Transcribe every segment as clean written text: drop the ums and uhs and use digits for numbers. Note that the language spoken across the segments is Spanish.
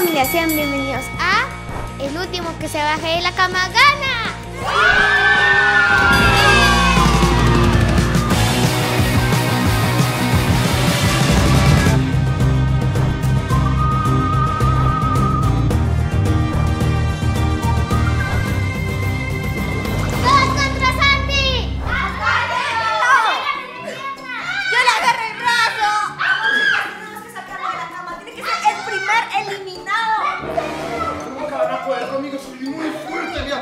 familia, sean bienvenidos a El último que se baje de la cama gana. ¡Todos contra Santi! ¡Apártelo! ¡Yo le agarré el brazo! Tenemos que sacarlo de la cama. Tiene que ser el primer eliminado. ¿Cómo que van a poder conmigo? Soy muy fuerte, mira.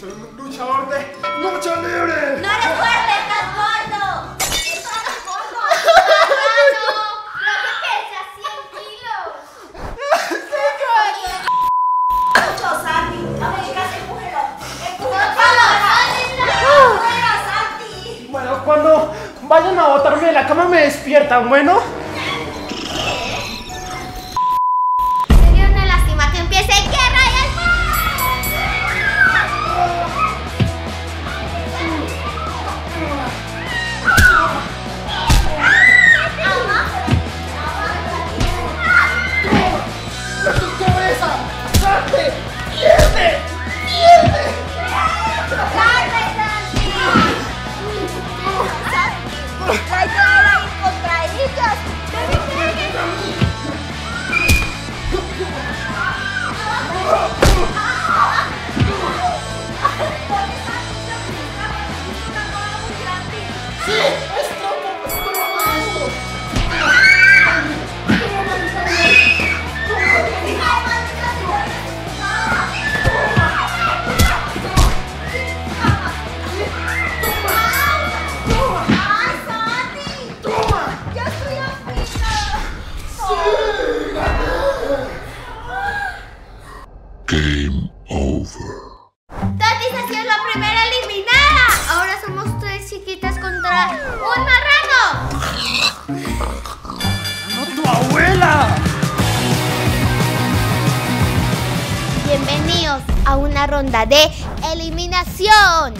Soy un luchador de lucha libre. No eres fuerte, estás gordo. Estás gordo. Creo que pesa 100 kilos. ¡Qué gordo! Santi, vamos chicas, empújelo. ¡Empújelo, Santi! Bueno, cuando vayan a botarme de la cama me despiertan, ¿bueno? Bienvenidos a una ronda de eliminación.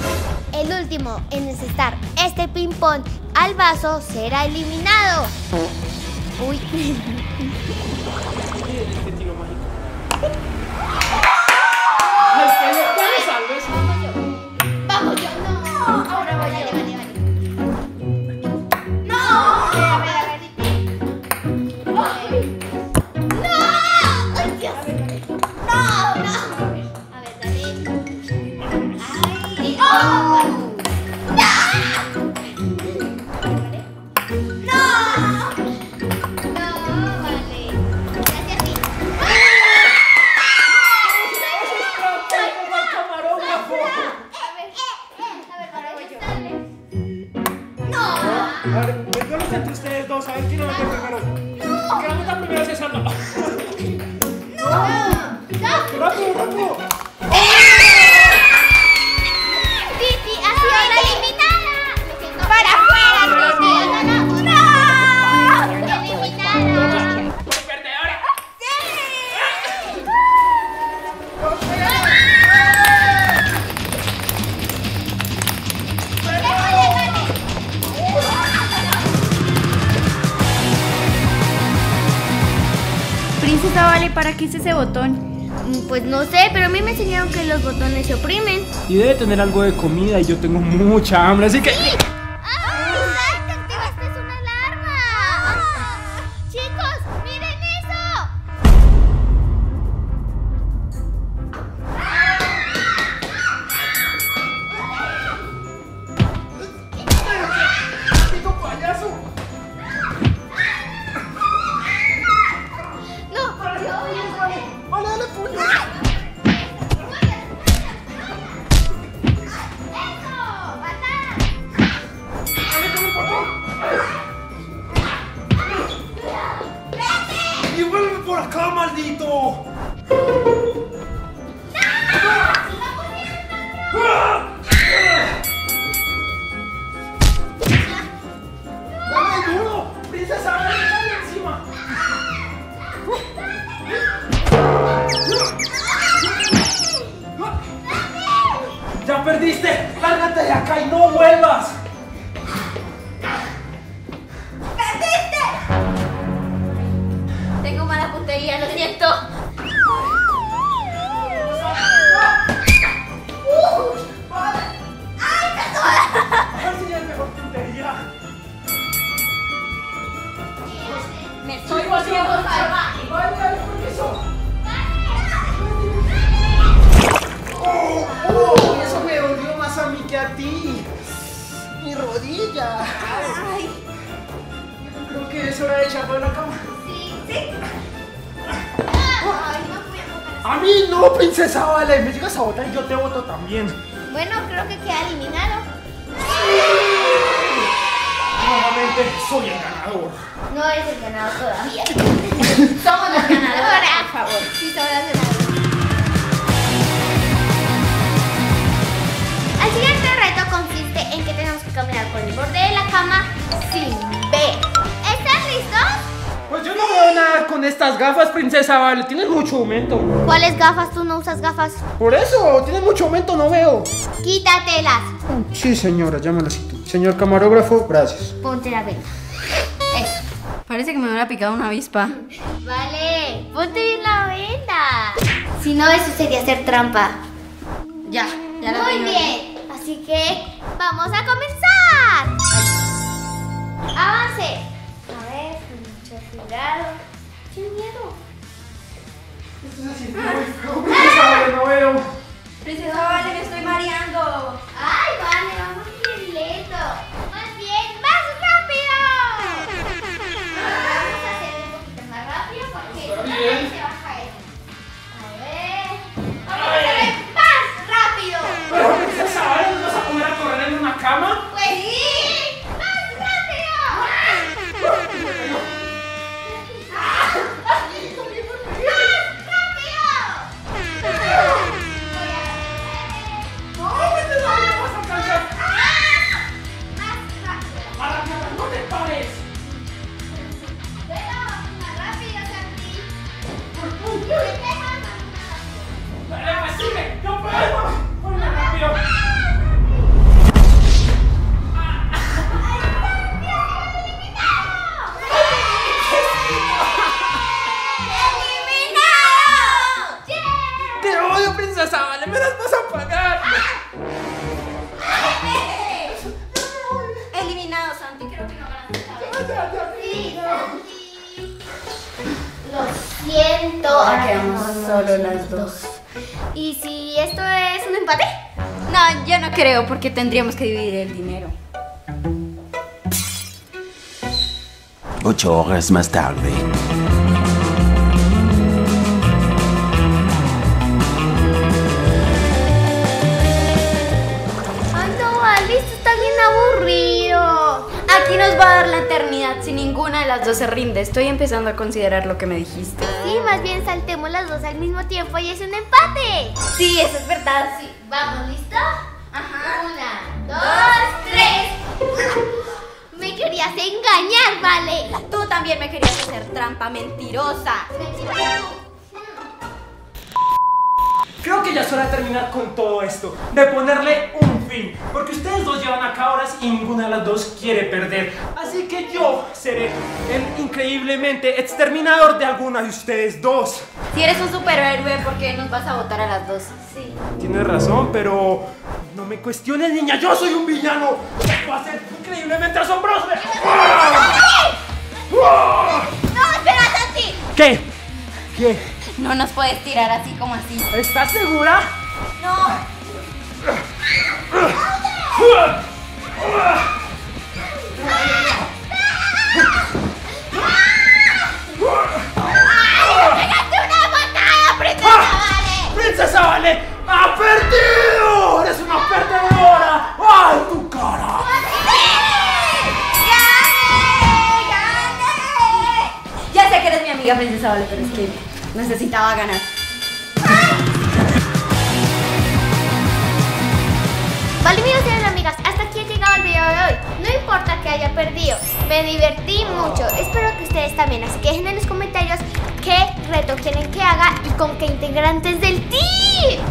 El último en necesitar este ping pong al vaso será eliminado. Uy. Vamos yo. No, ahora voy yo. Vale. No. Vale, ¿para qué es ese botón? Pues no sé, pero a mí me enseñaron que los botones se oprimen. Y debe tener algo de comida y yo tengo mucha hambre, así que... ¡Sí! ¡Ay! ¡Activaste una alarma! ¡Oh! ¡Chicos, miren eso! ¡Chico payaso! ¡Eso! ¡Batán! perdiste. Lárgate de acá y no vuelvas. ¡Perdiste! Tengo mala puntería, lo siento. ¡Vale! ¡Ay, me duele! ¡Voy a enseñar mejor puntería! ¡Me estoy volviendo salvaje! ¡Vale, dale por eso! ¡Oh! Eso me dolió más a mí que a ti. ¡Mi rodilla! ¡Ay! Creo que es hora de echarlo en la cama. Sí, sí. ¡Ay, no! A mí no, princesa Vale, me llegas a votar y yo te voto también. Bueno, creo que queda eliminado. ¡Sí! Nuevamente soy el ganador. No eres el ganador todavía. Somos los ganadores, por favor. Sí, somos los ganadores. El siguiente reto consiste en que tenemos que caminar por el borde de la cama sin ver. ¿Estás listo? Pues yo no veo nada con estas gafas, princesa Vale, tienes mucho aumento. ¿Cuáles gafas? Tú no usas gafas. Por eso, tienes mucho aumento, no veo. Quítatelas. Sí, señora, ya me las quito. Señor camarógrafo, gracias. Ponte la vela. Eso. Parece que me hubiera picado una avispa. Vale, ponte bien la vela. Si no, eso sería hacer trampa. Ya, ya la veo. Muy bien, así que vamos a comenzar. Avance. Cuidado, qué miedo. Esto se siente muy feo. Princesa Vale, no veo. Princesa Vale, me estoy mareando. Ay, Vale, vamos bien lento. Más bien, más rápido. Vamos a hacer un poquito más rápido porque se va a caer. A ver. Vamos a hacer más rápido. Pero Princesa Vale, ¿nos vas a poner a correr en una cama? Pues sí. Ahora quedamos solo las dos. ¿Y si esto es un empate? No, yo no creo, porque tendríamos que dividir el dinero. 8 horas más tarde. Ay, no, Alice, está bien aburrido. Aquí nos va a dar la eternidad si ninguna de las dos se rinde. Estoy empezando a considerar lo que me dijiste. Sí, más bien saltemos las dos al mismo tiempo y es un empate. Sí, eso es verdad. Sí. Vamos, ¿listo? Ajá. 1, 2, 3. Me querías engañar, Vale. Tú también me querías hacer trampa, mentirosa. Creo que ya es hora de terminar con todo esto, de ponerle un fin, porque ustedes dos llevan acá horas y ninguna de las dos quiere perder. Así que yo seré el increíblemente exterminador de alguna de ustedes dos. Si eres un superhéroe, ¿por qué nos vas a votar a las dos? Sí. Tienes razón, pero no me cuestiones, niña, yo soy un villano. Esto va a ser increíblemente asombroso. ¡No esperas así! ¿Qué? ¿Qué? No nos puedes tirar así como así. ¿Estás segura? No. ¡Ay, me pegaste una patada, princesa Vale! ¡Princesa Vale! ¡Ha perdido! ¡Eres una perdedora! ¡Ay, tu cara! ¡Gané! ¡Gané! Ya sé que eres mi amiga, princesa Vale, pero es que... necesitaba ganar. Vale, amigos y amigas, hasta aquí ha llegado el video de hoy. No importa que haya perdido, me divertí mucho. Espero que ustedes también, así que dejen en los comentarios qué reto quieren que haga y con qué integrantes del team.